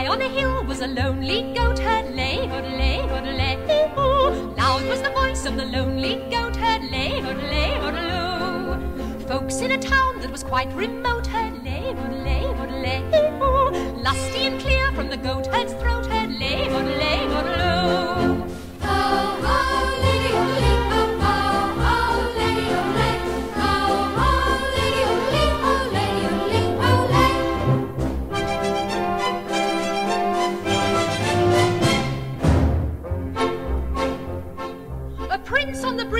High on a hill was a lonely goat herd. Lay, hodelay, hodelay, hee-haw. Loud was the voice of the lonely goat herd. Lay, hodelay, hodeloo. Folks in a town that was quite remote heard. Lay, hodelay, hodelay, hee-haw. Lusty and clear from the goat herd's throat heard. Lay, hodelay, hodeloo. Oh, oh, lady, hodelay.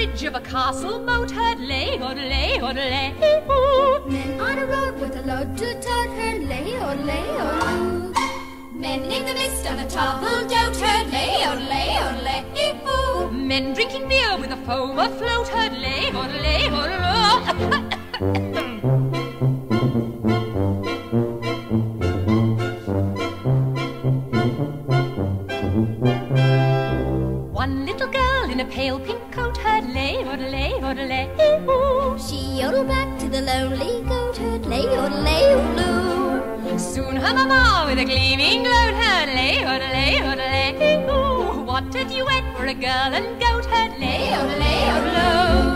Bridge of a castle moat heard lay, hodelay, hodelay, hee-haw. Men on a road with a load to tote heard lay, hodelay, hodeloo. Men in the mist on a toppled doat heard lay, hodelay, hodelay, hee-haw. Men drinking beer with a foam afloat heard lay, hodelay, hodeloo. Pale pink coat herd, lay, hodelay, hodelay, hee-haw. She yodeled back to the lonely goat herd, lay, hodelay, hodeloo. Soon her mamma with a gleaming gloat herd, lay, hodelay, hodelay, hee-haw. What a duet for a girl and goat herd, lay, hodelay, hodeloo.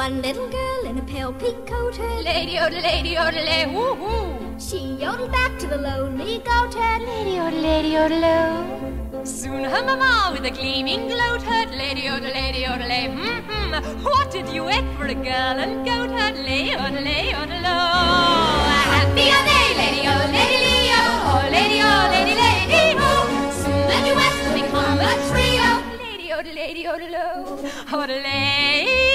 One little girl in a pale pink coat herd, lady, odelay, lady, odelay, woo-hoo. She yodeled back to the lonely goat herd, lady, odelay, lady, odelay. Soon her mamma with a gleaming gloat herd, lady, odelay, lady, odelay, mm-hmm. What a duet for a girl and goat herd, lady, odelay, odelay. Happy are they, lady, o, lady, leo, oh, lady, o, lady, lady, oh. Soon the duet will become a trio, lady, odelay, lady, odelay, odelay.